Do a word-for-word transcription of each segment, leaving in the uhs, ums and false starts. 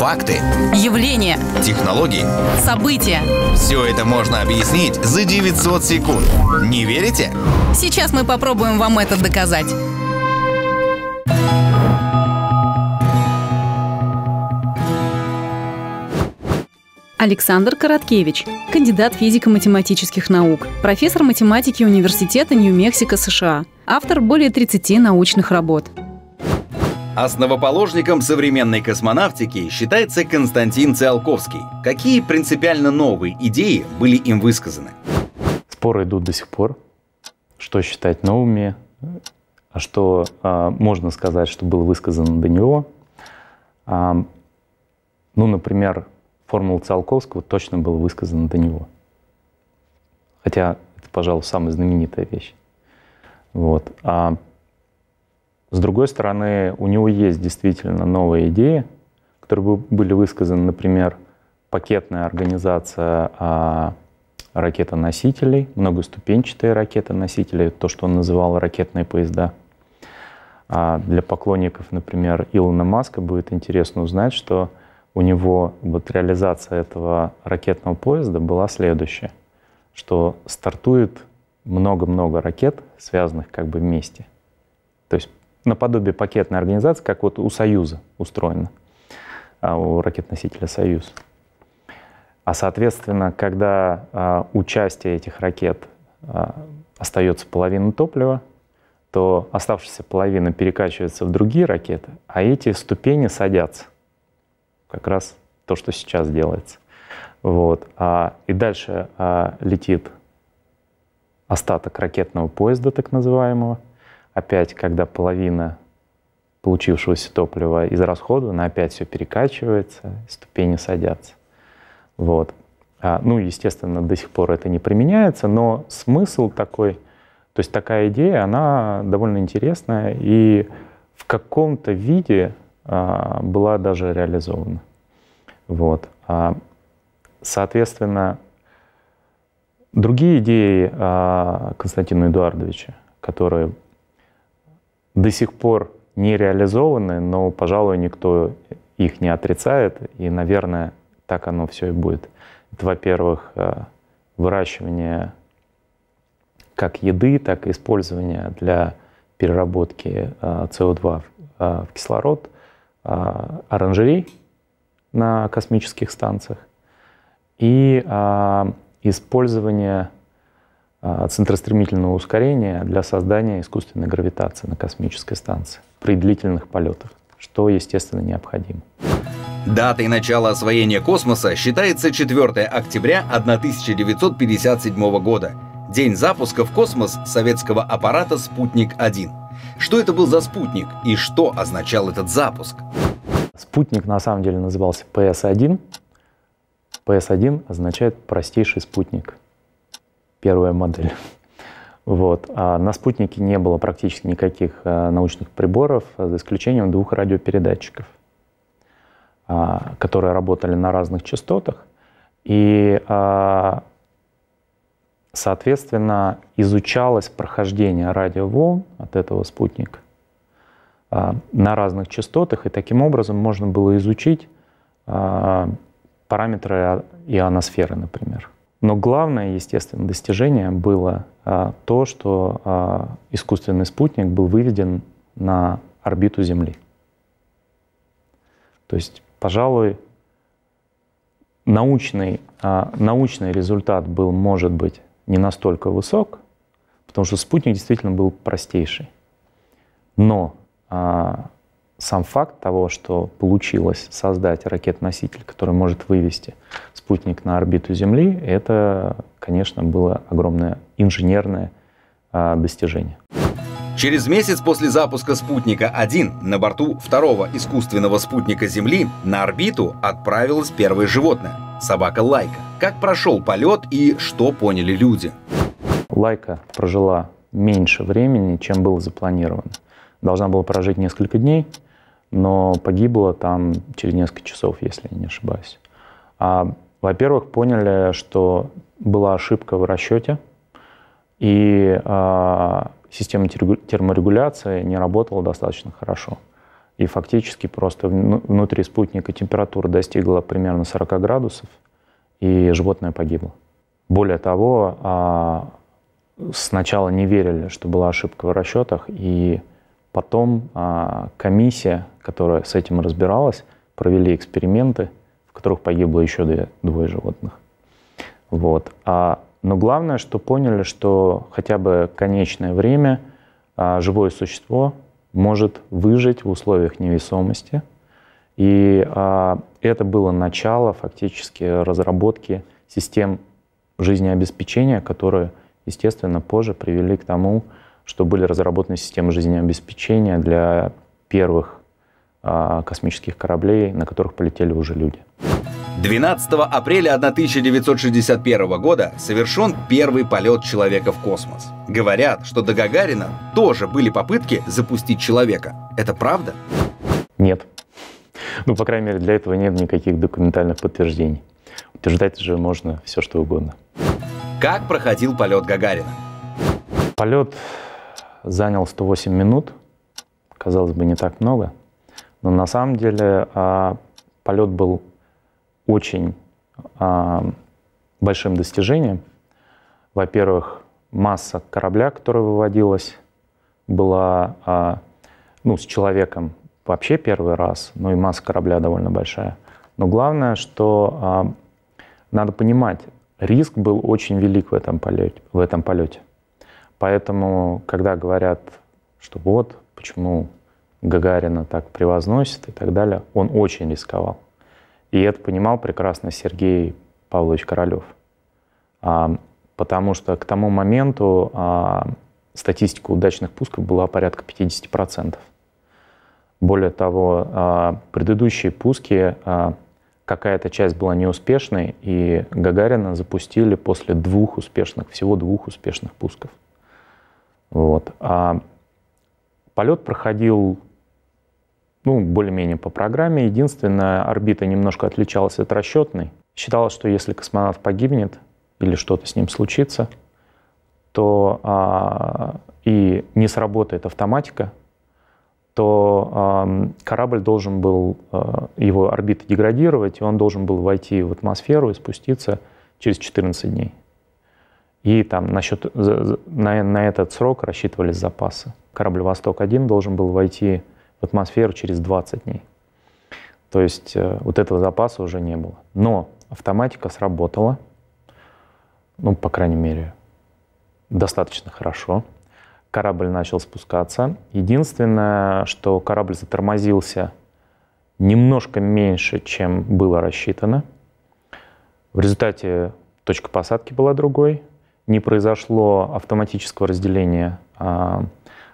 Факты. Явления. Технологии. События. Все это можно объяснить за девятьсот секунд. Не верите? Сейчас мы попробуем вам это доказать. Александр Короткевич, кандидат физико-математических наук, профессор математики Университета Нью-Мексико, США, автор более тридцати научных работ. Основоположником современной космонавтики считается Константин Циолковский. Какие принципиально новые идеи были им высказаны? Споры идут до сих пор, что считать новыми, а что а, можно сказать, что было высказано до него. А, ну, например, формула Циолковского точно была высказана до него. Хотя это, пожалуй, самая знаменитая вещь. Вот. А с другой стороны, у него есть действительно новые идеи, которые были высказаны, например, пакетная организация а, ракетоносителей, многоступенчатые ракетоносители, то, что он называл ракетные поезда. А для поклонников, например, Илона Маска будет интересно узнать, что у него вот реализация этого ракетного поезда была следующая, что стартует много-много ракет, связанных как бы вместе. То есть наподобие пакетной организации, как вот у «Союза» устроено, у ракет-носителя «Союз». А, соответственно, когда а, у части этих ракет а, остается половина топлива, то оставшаяся половина перекачивается в другие ракеты, а эти ступени садятся. Как раз то, что сейчас делается. Вот. А, и дальше а, летит остаток ракетного поезда, так называемого. Опять, когда половина получившегося топлива израсходована, опять все перекачивается, ступени садятся. Вот. А, ну, естественно, до сих пор это не применяется, но смысл такой, то есть такая идея, она довольно интересная и в каком-то виде была даже реализована. Вот. Соответственно, другие идеи Константина Эдуардовича, которые до сих пор не реализованы, но, пожалуй, никто их не отрицает, и, наверное, так оно все и будет. Это, во-первых, выращивание как еды, так и использование для переработки СО2 в кислород, оранжерей на космических станциях и а, использование а, центростремительного ускорения для создания искусственной гравитации на космической станции при длительных полетах, что, естественно, необходимо. Датой начала освоения космоса считается четвёртое октября тысяча девятьсот пятьдесят седьмого года, день запуска в космос советского аппарата «Спутник один». Что это был за спутник и что означал этот запуск? Спутник на самом деле назывался Пэ Эс один. Пэ Эс один означает простейший спутник. Первая модель. Вот. А на спутнике не было практически никаких а, научных приборов, за исключением двух радиопередатчиков, а, которые работали на разных частотах. И, а, соответственно, изучалось прохождение радиоволн от этого спутника на разных частотах, и таким образом можно было изучить параметры ионосферы, например. Но главное, естественно, достижение было то, что искусственный спутник был выведен на орбиту Земли. То есть, пожалуй, научный, научный результат был, может быть, не настолько высок, потому что спутник действительно был простейший. Но а, сам факт того, что получилось создать ракет-носитель, который может вывести спутник на орбиту Земли, это, конечно, было огромное инженерное а, достижение. Через месяц после запуска «Спутника один» на борту второго искусственного спутника Земли на орбиту отправилось первое животное — собака Лайка. Как прошел полет и что поняли люди? Лайка прожила меньше времени, чем было запланировано. Должна была прожить несколько дней, но погибла там через несколько часов, если я не ошибаюсь. А, во-первых, поняли, что была ошибка в расчете, и а, система терморегуляции не работала достаточно хорошо. И фактически просто внутри спутника температура достигла примерно сорока градусов, и животное погибло. Более того, сначала не верили, что была ошибка в расчетах, и потом комиссия, которая с этим разбиралась, провели эксперименты, в которых погибло еще две, двое животных. Вот. Но главное, что поняли, что хотя бы конечное время живое существо может выжить в условиях невесомости. И а, это было начало фактически разработки систем жизнеобеспечения, которые, естественно, позже привели к тому, что были разработаны системы жизнеобеспечения для первых а, космических кораблей, на которых полетели уже люди. двенадцатого апреля тысяча девятьсот шестьдесят первого года совершен первый полет человека в космос. Говорят, что до Гагарина тоже были попытки запустить человека. Это правда? Нет. Ну, по крайней мере, для этого нет никаких документальных подтверждений. Утверждать же можно все, что угодно. Как проходил полет Гагарина? Полет занял сто восемь минут. Казалось бы, не так много. Но на самом деле полет был очень а, большим достижением. Во-первых, масса корабля, которая выводилась, была а, ну, с человеком вообще первый раз, ну и масса корабля довольно большая. Но главное, что а, надо понимать, риск был очень велик в этом полете, в этом полете. Поэтому, когда говорят, что вот, почему Гагарина так превозносит и так далее, он очень рисковал. И это понимал прекрасно Сергей Павлович Королев. А, потому что к тому моменту а, статистика удачных пусков была порядка пятидесяти процентов. Более того, а, предыдущие пуски, а, какая-то часть была неуспешной, и Гагарина запустили после двух успешных, всего двух успешных пусков. Вот. А, полет проходил... Ну, более-менее по программе. Единственное, орбита немножко отличалась от расчетной. Считалось, что если космонавт погибнет или что-то с ним случится, то а, и не сработает автоматика, то а, корабль должен был, а, его орбита деградировать, и он должен был войти в атмосферу и спуститься через четырнадцать дней. И там насчет, на, на этот срок рассчитывались запасы. Корабль «Восток один» должен был войти в атмосферу через двадцать дней. То есть э, вот этого запаса уже не было. Но автоматика сработала, ну, по крайней мере, достаточно хорошо. Корабль начал спускаться. Единственное, что корабль затормозился немножко меньше, чем было рассчитано. В результате точка посадки была другой. Не произошло автоматического разделения э,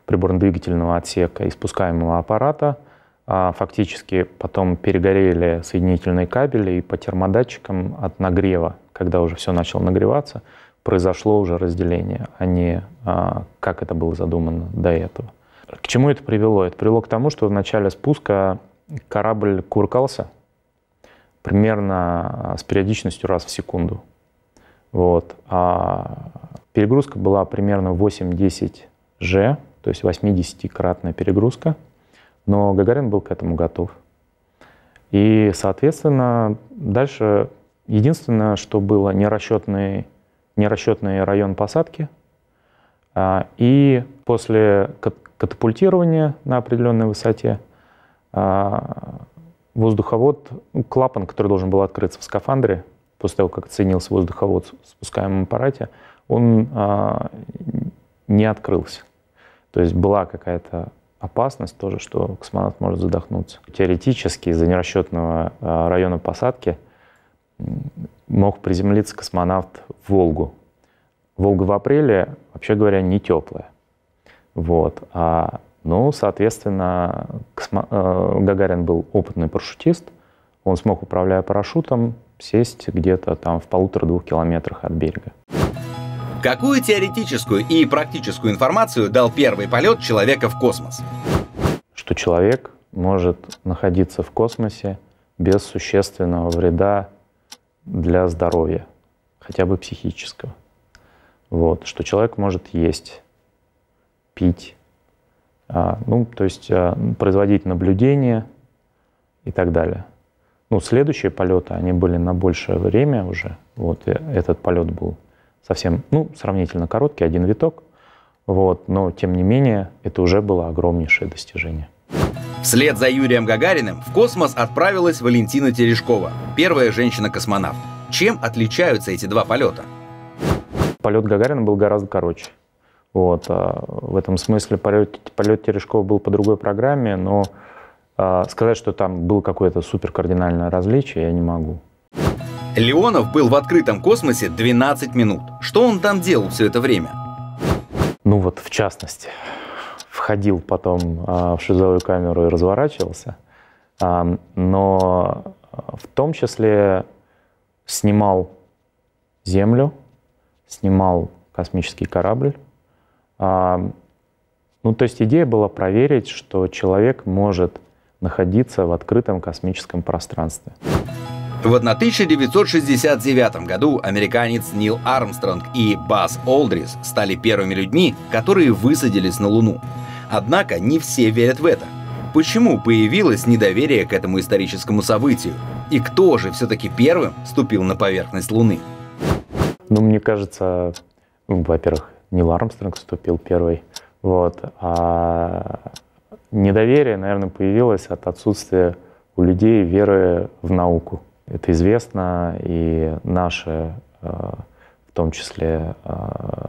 приборно-двигательного отсека и спускаемого аппарата. Фактически потом перегорели соединительные кабели, и по термодатчикам от нагрева, когда уже все начало нагреваться, произошло уже разделение, а не как это было задумано до этого. К чему это привело? Это привело к тому, что в начале спуска корабль кувыркался примерно с периодичностью раз в секунду. Вот. Перегрузка была примерно восемь-десять джи. То есть восьмидесятикратная перегрузка, но Гагарин был к этому готов. И, соответственно, дальше единственное, что было, нерасчетный, нерасчетный район посадки, и после катапультирования на определенной высоте воздуховод, клапан, который должен был открыться в скафандре, после того, как оценился воздуховод в спускаемом аппарате, он не открылся. То есть была какая-то опасность тоже, что космонавт может задохнуться. Теоретически из-за нерасчетного района посадки мог приземлиться космонавт в Волгу. Волга в апреле, вообще говоря, не теплая. Вот. А, ну, соответственно, космо... Гагарин был опытный парашютист. Он смог, управляя парашютом, сесть где-то там в полутора-двух километрах от берега. Какую теоретическую и практическую информацию дал первый полет человека в космос? Что человек может находиться в космосе без существенного вреда для здоровья, хотя бы психического. Вот. Что человек может есть, пить, Ну, то есть производить наблюдения и так далее. Ну, следующие полеты, они были на большее время уже. Вот этот полет был совсем, ну, сравнительно короткий, один виток. Вот, но, тем не менее, это уже было огромнейшее достижение. Вслед за Юрием Гагариным в космос отправилась Валентина Терешкова, первая женщина-космонавт. Чем отличаются эти два полета? Полет Гагарина был гораздо короче. Вот, в этом смысле полет, полет Терешкова был по другой программе, но сказать, что там было какое-то суперкардинальное различие, я не могу. Леонов был в открытом космосе двенадцать минут. Что он там делал все это время? Ну вот, в частности, входил потом а, в шлюзовую камеру и разворачивался, а, но в том числе снимал Землю, снимал космический корабль. А, ну, то есть идея была проверить, что человек может находиться в открытом космическом пространстве. В тысяча девятьсот шестьдесят девятом году американец Нил Армстронг и Баз Олдрин стали первыми людьми, которые высадились на Луну. Однако не все верят в это. Почему появилось недоверие к этому историческому событию? И кто же все-таки первым ступил на поверхность Луны? Ну, мне кажется, во-первых, Нил Армстронг ступил первый. Вот. А недоверие, наверное, появилось от отсутствия у людей веры в науку. Это известно, и наши в том числе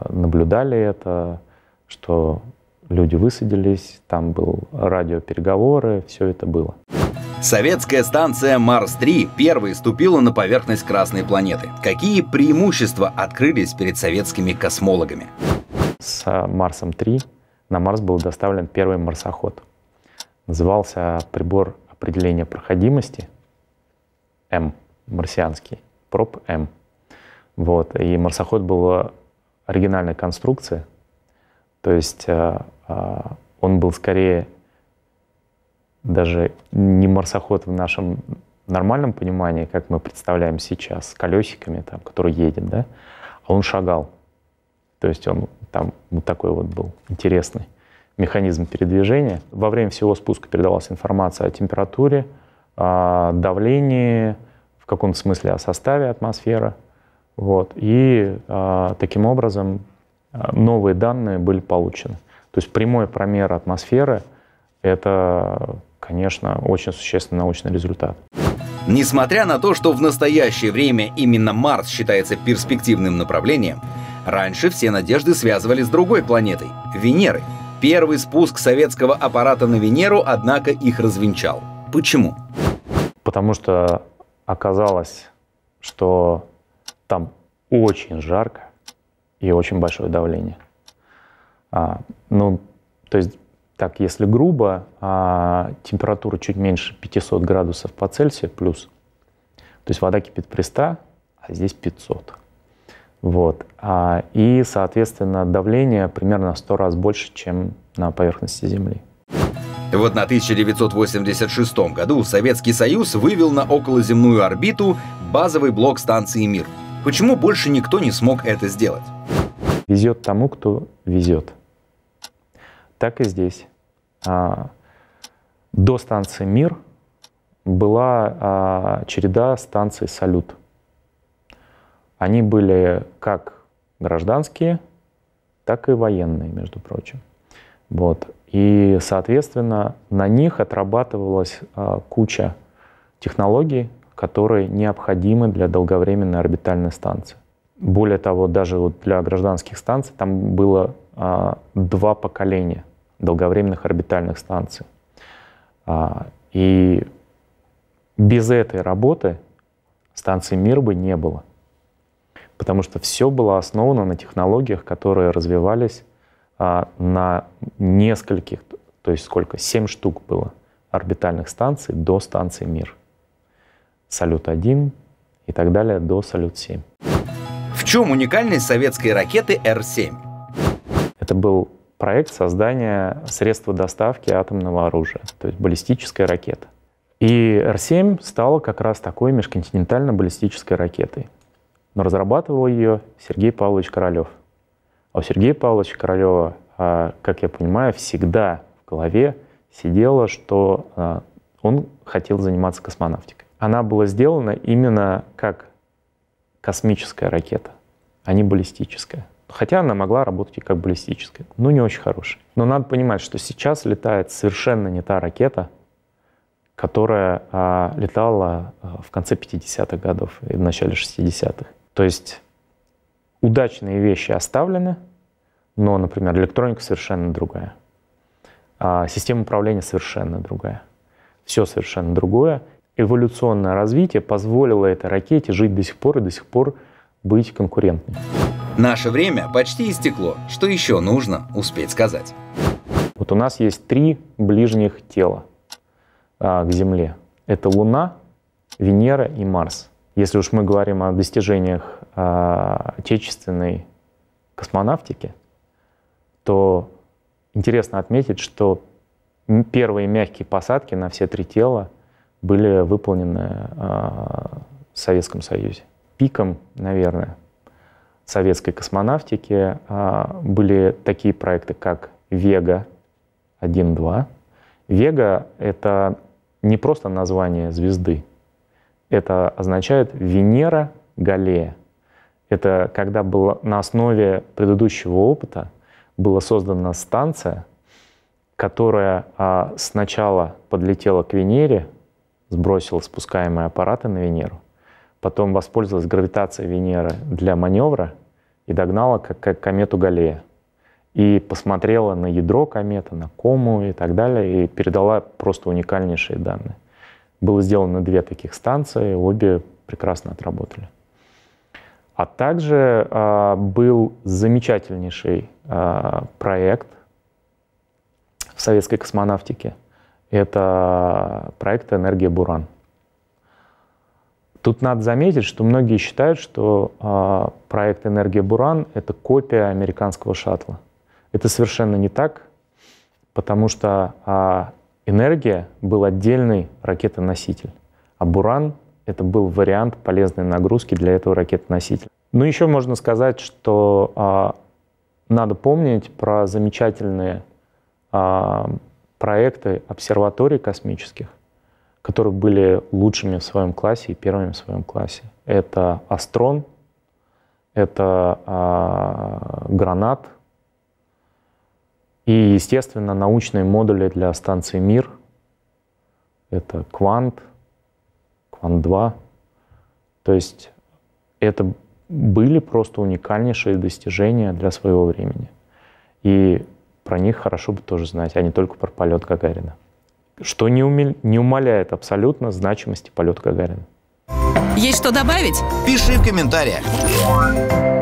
наблюдали это, что люди высадились, там был радиопереговоры, все это было. Советская станция Марс три первой ступила на поверхность Красной планеты. Какие преимущества открылись перед советскими космологами? С Марсом три на Марс был доставлен первый марсоход. Назывался «Прибор определения проходимости». М, марсианский, проб М. Вот. И марсоход был оригинальной конструкции, то есть э, э, он был скорее даже не марсоход в нашем нормальном понимании, как мы представляем сейчас, с колесиками, там, который едет, да, а он шагал. То есть он там вот такой вот был интересный механизм передвижения. Во время всего спуска передавалась информация о температуре, о давлении, в каком-то смысле о составе атмосферы. Вот. И э, таким образом новые данные были получены. То есть прямой промер атмосферы — это, конечно, очень существенный научный результат. Несмотря на то, что в настоящее время именно Марс считается перспективным направлением, раньше все надежды связывали с другой планетой — Венерой. Первый спуск советского аппарата на Венеру, однако, их развенчал. Почему? Потому что оказалось, что там очень жарко и очень большое давление. А, ну, то есть, так, если грубо, а, температура чуть меньше пятисот градусов по Цельсию плюс. То есть вода кипит при ста, а здесь пятьсот. Вот. А, и, соответственно, давление примерно в сто раз больше, чем на поверхности Земли. Вот на тысяча девятьсот восемьдесят шестом году Советский Союз вывел на околоземную орбиту базовый блок станции «Мир». Почему больше никто не смог это сделать? Везет тому, кто везет. Так и здесь. До станции «Мир» была череда станций «Салют». Они были как гражданские, так и военные, между прочим. Вот. И, соответственно, на них отрабатывалась а, куча технологий, которые необходимы для долговременной орбитальной станции. Более того, даже вот для гражданских станций там было а, два поколения долговременных орбитальных станций. А, и без этой работы станции «Мир» бы не было, потому что все было основано на технологиях, которые развивались на нескольких, то есть сколько, семь штук было орбитальных станций до станции «Мир». «Салют один» и так далее до «Салют семь». В чем уникальность советской ракеты Р семь? Это был проект создания средства доставки атомного оружия, то есть баллистическая ракета. И Р семь стала как раз такой межконтинентально-баллистической ракетой. Но разрабатывал ее Сергей Павлович Королев. А у Сергея Павловича Королева, как я понимаю, всегда голове сидело, что он хотел заниматься космонавтикой. Она была сделана именно как космическая ракета, а не баллистическая. Хотя она могла работать и как баллистическая, но не очень хорошая. Но надо понимать, что сейчас летает совершенно не та ракета, которая а, летала а, в конце пятидесятых годов и в начале шестидесятых. То есть удачные вещи оставлены, но, например, электроника совершенно другая, а, система управления совершенно другая, все совершенно другое. Эволюционное развитие позволило этой ракете жить до сих пор и до сих пор быть конкурентной. Наше время почти истекло. Что еще нужно успеть сказать? Вот у нас есть три ближних тела а, к Земле. Это Луна, Венера и Марс. Если уж мы говорим о достижениях а, отечественной космонавтики, то интересно отметить, что первые мягкие посадки на все три тела были выполнены а, в Советском Союзе. Пиком, наверное, советской космонавтики а, были такие проекты, как Вега один два. Вега — это не просто название звезды, это означает Венера Галлея. Это когда было, на основе предыдущего опыта была создана станция, которая а, сначала подлетела к Венере, сбросила спускаемые аппараты на Венеру, потом воспользовалась гравитацией Венеры для маневра и догнала как, как комету Галлея. И посмотрела на ядро кометы, на кому и так далее, и передала просто уникальнейшие данные. Было сделано две таких станции, обе прекрасно отработали. А также а, был замечательнейший а, проект в советской космонавтике. Это проект «Энергия Буран». Тут надо заметить, что многие считают, что э, проект «Энергия Буран» — это копия американского шаттла. Это совершенно не так, потому что э, «Энергия» был отдельный ракетоноситель, а «Буран» — это был вариант полезной нагрузки для этого ракетоносителя. Ну, еще можно сказать, что э, надо помнить про замечательные э, проекты обсерваторий космических, которые были лучшими в своем классе и первыми в своем классе. Это Астрон, это а, Гранат и, естественно, научные модули для станции Мир. Это Квант, Квант два. То есть это были просто уникальнейшие достижения для своего времени. И про них хорошо бы тоже знать, а не только про полет Гагарина. Что не, умил... не умаляет абсолютно значимости полета Гагарина. Есть что добавить? Пиши в комментариях.